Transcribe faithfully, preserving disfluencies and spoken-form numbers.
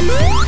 What?